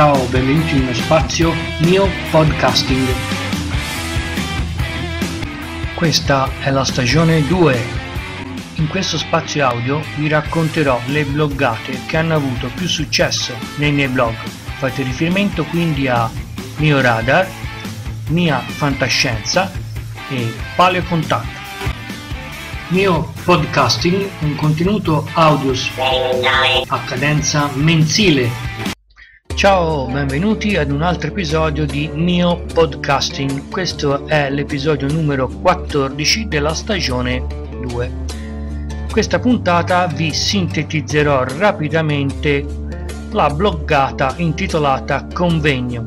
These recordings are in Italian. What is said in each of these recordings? Ciao, benvenuti in uno spazio Mio Podcasting. Questa è la stagione 2. In questo spazio audio vi racconterò le bloggate che hanno avuto più successo nei miei blog. Fate riferimento quindi a Mio Radar, Mia Fantascienza e Paleo Contact. Mio Podcasting, un contenuto audio a cadenza mensile. Ciao, benvenuti ad un altro episodio di Mio Podcasting. Questo è l'episodio numero 14 della stagione 2. Questa puntata vi sintetizzerò rapidamente la bloggata intitolata Convegno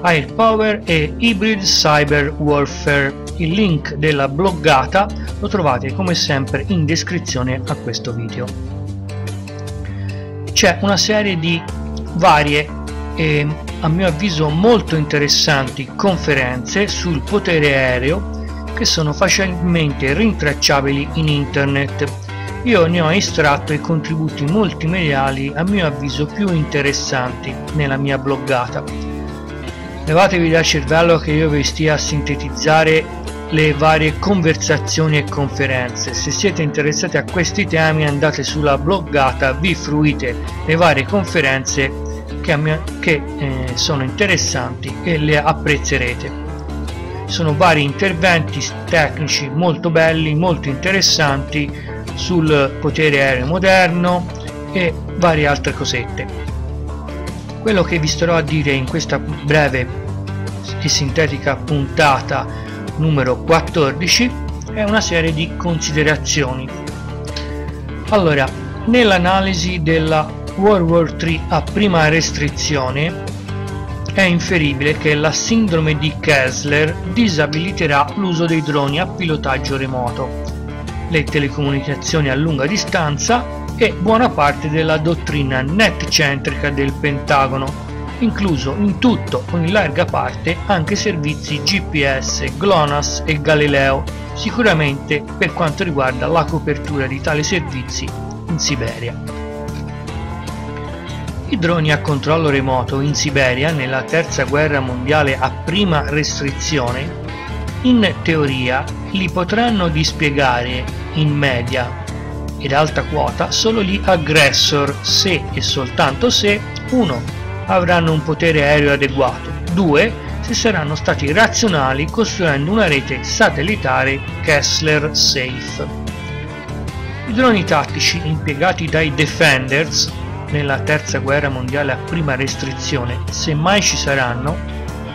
Air Power e Hybrid Cyber Warfare. Il link della bloggata lo trovate come sempre in descrizione a questo video. C'è una serie di varie e a mio avviso molto interessanti conferenze sul potere aereo che sono facilmente rintracciabili in internet. Io ne ho estratto i contributi multimediali a mio avviso più interessanti nella mia bloggata. Levatevi dal cervello che io vi stia a sintetizzare le varie conversazioni e conferenze. Se siete interessati a questi temi andate sulla bloggata, vi fruite le varie conferenze che sono interessanti e le apprezzerete. Sono vari interventi tecnici molto belli, molto interessanti sul potere aereo moderno e varie altre cosette. Quello che vi starò a dire in questa breve e sintetica puntata numero 14 è una serie di considerazioni. Allora, nell'analisi della World War III a prima restrizione è inferibile che la sindrome di Kessler disabiliterà l'uso dei droni a pilotaggio remoto, le telecomunicazioni a lunga distanza e buona parte della dottrina net-centrica del Pentagono, incluso in tutto o in larga parte anche servizi GPS, GLONASS e Galileo, sicuramente per quanto riguarda la copertura di tali servizi in Siberia. I droni a controllo remoto in Siberia nella terza guerra mondiale a prima restrizione, in teoria li potranno dispiegare in media ed alta quota solo gli aggressor se e soltanto se 1. Avranno un potere aereo adeguato, 2. se saranno stati razionali costruendo una rete satellitare Kessler Safe. I droni tattici impiegati dai Defenders nella terza guerra mondiale a prima restrizione, se mai ci saranno,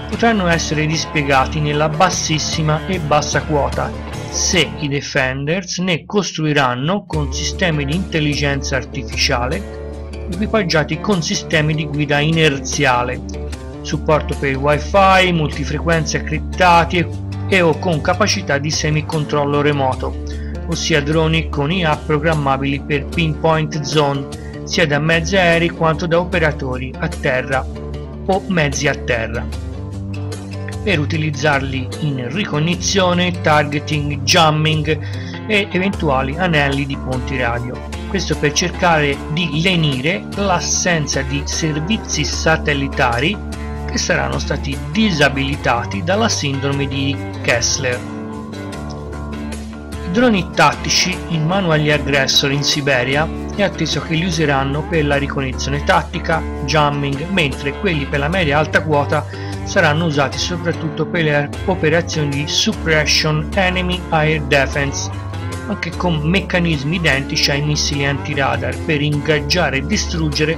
potranno essere dispiegati nella bassissima e bassa quota, se i Defenders ne costruiranno con sistemi di intelligenza artificiale equipaggiati con sistemi di guida inerziale, supporto per wifi, multifrequenze criptati e o con capacità di semicontrollo remoto, ossia droni con IA programmabili per pinpoint zone sia da mezzi aerei quanto da operatori a terra o mezzi a terra, per utilizzarli in ricognizione, targeting, jamming e eventuali anelli di ponti radio. Questo per cercare di lenire l'assenza di servizi satellitari che saranno stati disabilitati dalla sindrome di Kessler. I droni tattici in mano agli aggressori in Siberia è atteso che li useranno per la ricognizione tattica, jamming, mentre quelli per la media alta quota saranno usati soprattutto per le operazioni di suppression enemy air defense, anche con meccanismi identici ai missili antiradar per ingaggiare e distruggere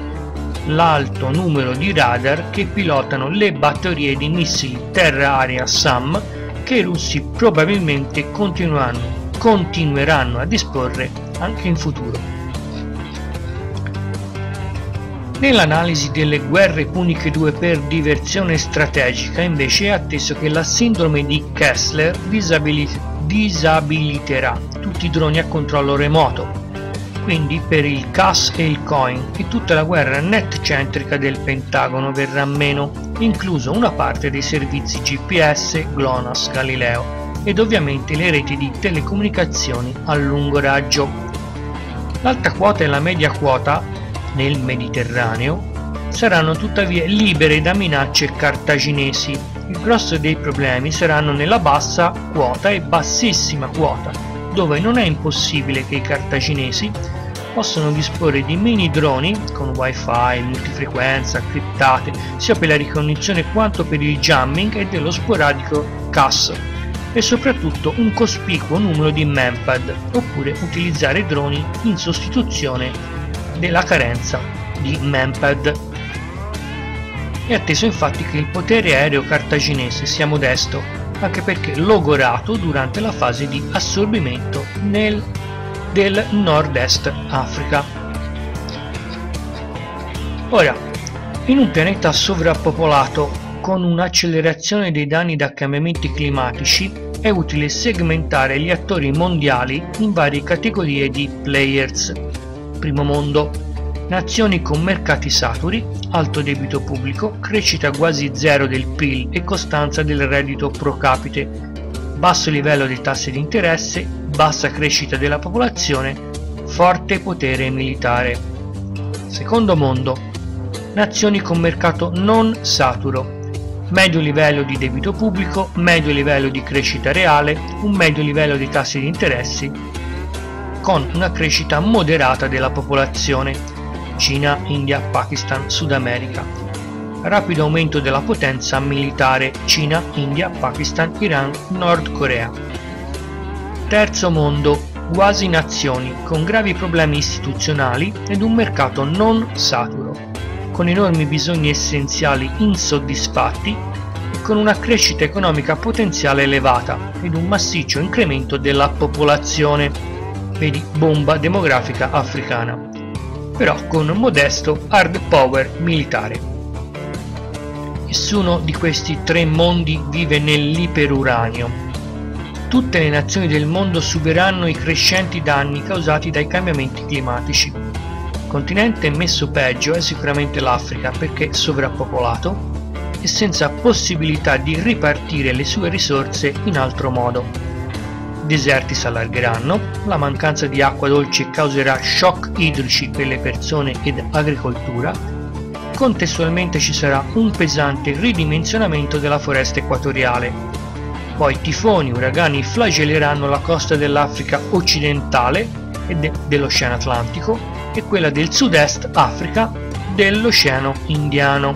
l'alto numero di radar che pilotano le batterie di missili terra-aria SAM che i russi probabilmente continueranno a disporre anche in futuro. Nell'analisi delle guerre puniche 2 per diversione strategica invece è atteso che la sindrome di Kessler disabiliterà tutti i droni a controllo remoto, quindi per il CAS e il COIN, e tutta la guerra net-centrica del Pentagono verrà a meno, incluso una parte dei servizi GPS, GLONASS, Galileo ed ovviamente le reti di telecomunicazioni a lungo raggio. L'alta quota e la media quota nel Mediterraneo saranno tuttavia libere da minacce cartaginesi. Il grosso dei problemi saranno nella bassa quota e bassissima quota, dove non è impossibile che i cartaginesi possono disporre di mini droni con wifi, multifrequenza, criptate, sia per la ricognizione quanto per il jamming e dello sporadico CAS, e soprattutto un cospicuo numero di manpad, oppure utilizzare droni in sostituzione della carenza di manpad. È atteso infatti che il potere aereo cartaginese sia modesto, anche perché logorato durante la fase di assorbimento del Nord-Est Africa. Ora, in un pianeta sovrappopolato con un'accelerazione dei danni da cambiamenti climatici, è utile segmentare gli attori mondiali in varie categorie di players. Primo mondo: nazioni con mercati saturi, alto debito pubblico, crescita quasi zero del PIL e costanza del reddito pro capite, basso livello dei tassi di interesse, bassa crescita della popolazione, forte potere militare. Secondo mondo: nazioni con mercato non saturo, medio livello di debito pubblico, medio livello di crescita reale, un medio livello di tassi di interessi, con una crescita moderata della popolazione, Cina, India, Pakistan, Sud America. Rapido aumento della potenza militare, Cina, India, Pakistan, Iran, Nord Corea. Terzo mondo: quasi nazioni con gravi problemi istituzionali ed un mercato non saturo, con enormi bisogni essenziali insoddisfatti e con una crescita economica potenziale elevata ed un massiccio incremento della popolazione, vedi bomba demografica africana, però con un modesto hard power militare. Nessuno di questi tre mondi vive nell'iperuranio. Tutte le nazioni del mondo subiranno i crescenti danni causati dai cambiamenti climatici. Il continente messo peggio è sicuramente l'Africa, perché sovrappopolato e senza possibilità di ripartire le sue risorse in altro modo. I deserti si allargheranno, la mancanza di acqua dolce causerà shock idrici per le persone ed agricoltura, contestualmente ci sarà un pesante ridimensionamento della foresta equatoriale. Poi tifoni, uragani flagelleranno la costa dell'Africa occidentale e dell'Oceano Atlantico e quella del Sud-Est Africa dell'Oceano Indiano.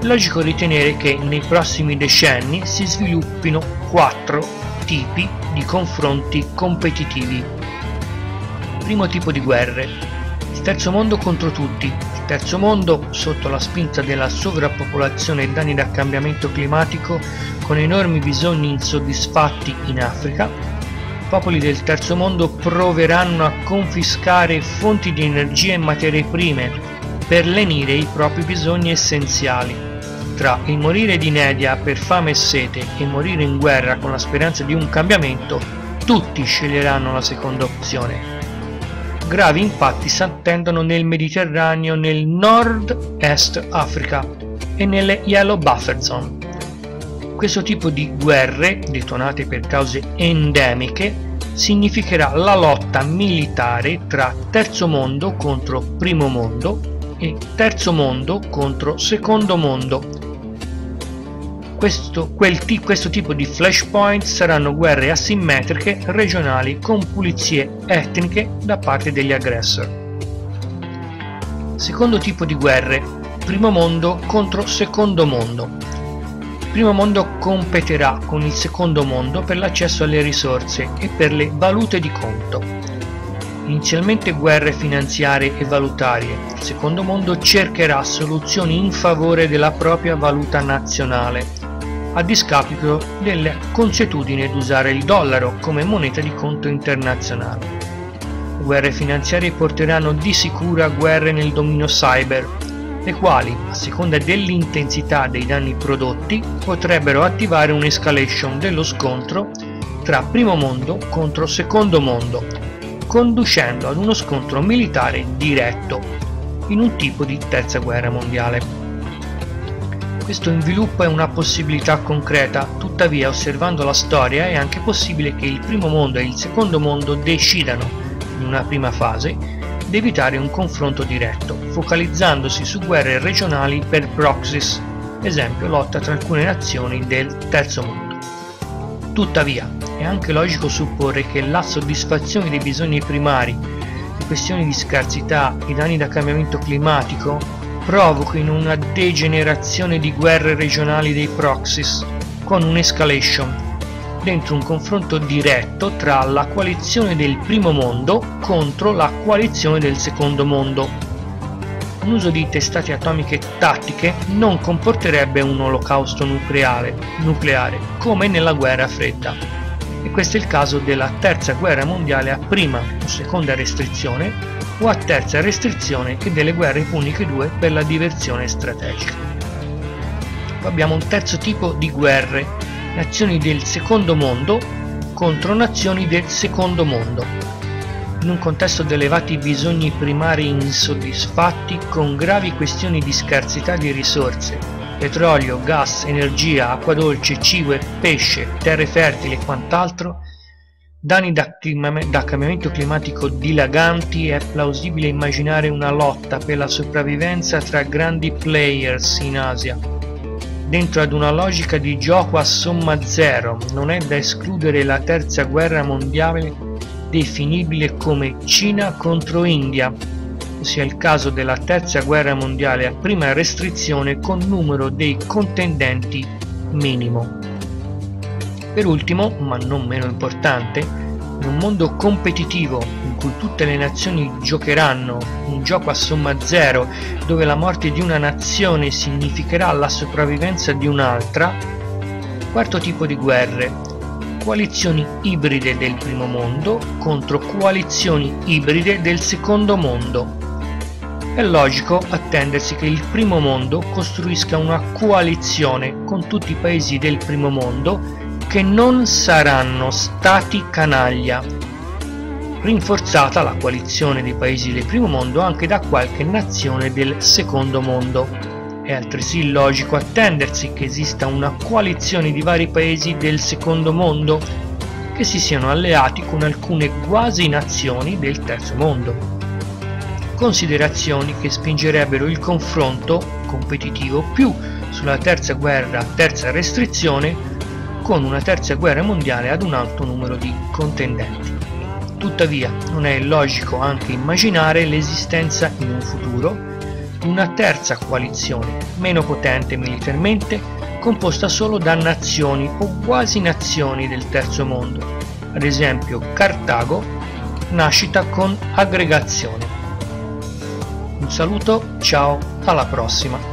È logico ritenere che nei prossimi decenni si sviluppino 4 tipi di confronti competitivi. Primo tipo di guerre: il terzo mondo contro tutti. Il terzo mondo, sotto la spinta della sovrappopolazione e danni da cambiamento climatico, con enormi bisogni insoddisfatti in Africa, i popoli del terzo mondo proveranno a confiscare fonti di energia e materie prime per lenire i propri bisogni essenziali. Tra il morire di inedia per fame e sete e morire in guerra con la speranza di un cambiamento, tutti sceglieranno la seconda opzione. Gravi impatti si attendono nel Mediterraneo, nel Nord-Est Africa e nelle Yellow Buffer Zone. Questo tipo di guerre, detonate per cause endemiche, significherà la lotta militare tra terzo mondo contro primo mondo e terzo mondo contro secondo mondo. Questo tipo di flashpoint saranno guerre asimmetriche regionali con pulizie etniche da parte degli aggressor. Secondo tipo di guerre: primo mondo contro secondo mondo. Il primo mondo competerà con il secondo mondo per l'accesso alle risorse e per le valute di conto. Inizialmente guerre finanziarie e valutarie, il secondo mondo cercherà soluzioni in favore della propria valuta nazionale, a discapito della consuetudine di usare il dollaro come moneta di conto internazionale. Le guerre finanziarie porteranno di sicuro a guerre nel dominio cyber, le quali, a seconda dell'intensità dei danni prodotti, potrebbero attivare un'escalation dello scontro tra primo mondo contro secondo mondo, conducendo ad uno scontro militare diretto, in un tipo di terza guerra mondiale. Questo inviluppo è una possibilità concreta, tuttavia osservando la storia è anche possibile che il primo mondo e il secondo mondo decidano, in una prima fase, di evitare un confronto diretto, focalizzandosi su guerre regionali per proxies, esempio lotta tra alcune nazioni del terzo mondo. Tuttavia, è anche logico supporre che la soddisfazione dei bisogni primari, le questioni di scarsità, i danni da cambiamento climatico, provochino una degenerazione di guerre regionali dei proxies, con un'escalation dentro un confronto diretto tra la coalizione del primo mondo contro la coalizione del secondo mondo. Un uso di testate atomiche tattiche non comporterebbe un olocausto nucleare, come nella guerra fredda. E questo è il caso della terza guerra mondiale a prima o seconda restrizione o a terza restrizione e delle guerre puniche 2 per la diversione strategica. Abbiamo un terzo tipo di guerre: nazioni del secondo mondo contro nazioni del secondo mondo, in un contesto di elevati bisogni primari insoddisfatti con gravi questioni di scarsità di risorse, petrolio, gas, energia, acqua dolce, cibo e pesce, terre fertili e quant'altro, danni da cambiamento climatico dilaganti. È plausibile immaginare una lotta per la sopravvivenza tra grandi players in Asia, dentro ad una logica di gioco a somma zero. Non è da escludere la terza guerra mondiale definibile come Cina contro India, ossia il caso della terza guerra mondiale a prima restrizione con numero dei contendenti minimo. Per ultimo, ma non meno importante, in un mondo competitivo in cui tutte le nazioni giocheranno un gioco a somma zero, dove la morte di una nazione significherà la sopravvivenza di un'altra, quarto tipo di guerre: coalizioni ibride del primo mondo contro coalizioni ibride del secondo mondo. È logico attendersi che il primo mondo costruisca una coalizione con tutti i paesi del primo mondo che non saranno stati canaglia, rinforzata la coalizione dei paesi del primo mondo anche da qualche nazione del secondo mondo. È altresì logico attendersi che esista una coalizione di vari paesi del secondo mondo che si siano alleati con alcune quasi nazioni del terzo mondo. Considerazioni che spingerebbero il confronto competitivo più sulla terza guerra a terza restrizione, con una terza guerra mondiale ad un alto numero di contendenti. Tuttavia, non è illogico anche immaginare l'esistenza in un futuro di una terza coalizione, meno potente militarmente, composta solo da nazioni o quasi nazioni del terzo mondo, ad esempio Cartago, nascita con aggregazione. Un saluto, ciao, alla prossima!